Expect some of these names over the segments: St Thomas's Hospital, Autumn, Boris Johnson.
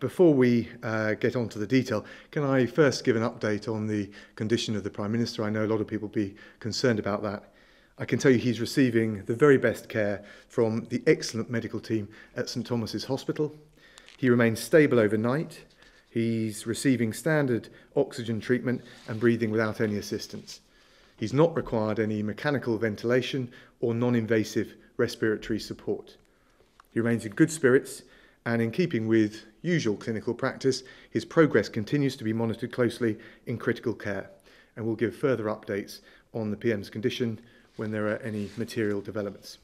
Before we get on to the detail, can I first give an update on the condition of the Prime Minister? I know a lot of people will be concerned about that. I can tell you he's receiving the very best care from the excellent medical team at St Thomas's Hospital. He remains stable overnight. He's receiving standard oxygen treatment and breathing without any assistance. He's not required any mechanical ventilation or non-invasive respiratory support. He remains in good spirits, and in keeping with usual clinical practice, his progress continues to be monitored closely in critical care, and we'll give further updates on the PM's condition when there are any material developments.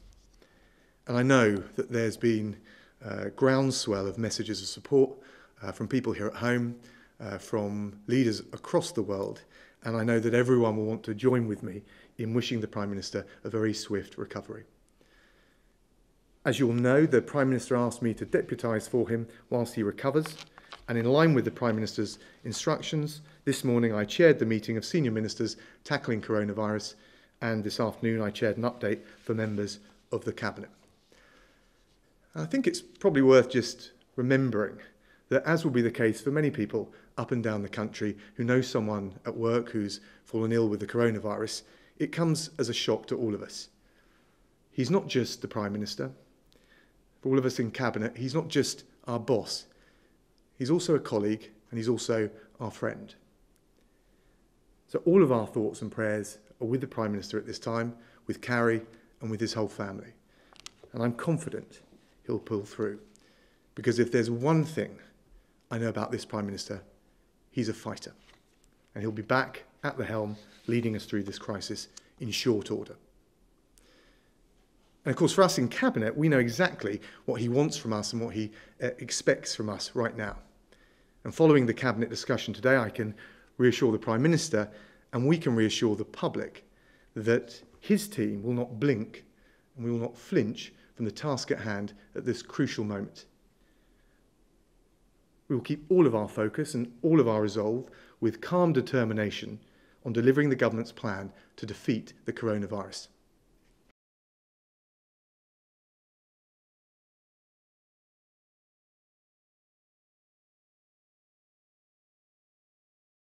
And I know that there's been a groundswell of messages of support from people here at home, from leaders across the world, and I know that everyone will want to join with me in wishing the Prime Minister a very swift recovery. As you'll know, the Prime Minister asked me to deputise for him whilst he recovers, and in line with the Prime Minister's instructions, this morning I chaired the meeting of senior ministers tackling coronavirus, and this afternoon I chaired an update for members of the Cabinet. I think it's probably worth just remembering that, as will be the case for many people up and down the country who know someone at work who's fallen ill with the coronavirus, it comes as a shock to all of us. He's not just the Prime Minister. For all of us in Cabinet, he's not just our boss. He's also a colleague, and he's also our friend. So all of our thoughts and prayers are with the Prime Minister at this time, with Carrie and with his whole family. And I'm confident he'll pull through, because if there's one thing I know about this Prime Minister, he's a fighter, and he'll be back at the helm leading us through this crisis in short order. And of course, for us in Cabinet, we know exactly what he wants from us and what he expects from us right now. And following the Cabinet discussion today, I can reassure the Prime Minister, and we can reassure the public, that his team will not blink and we will not flinch from the task at hand at this crucial moment. We will keep all of our focus and all of our resolve with calm determination on delivering the government's plan to defeat the coronavirus.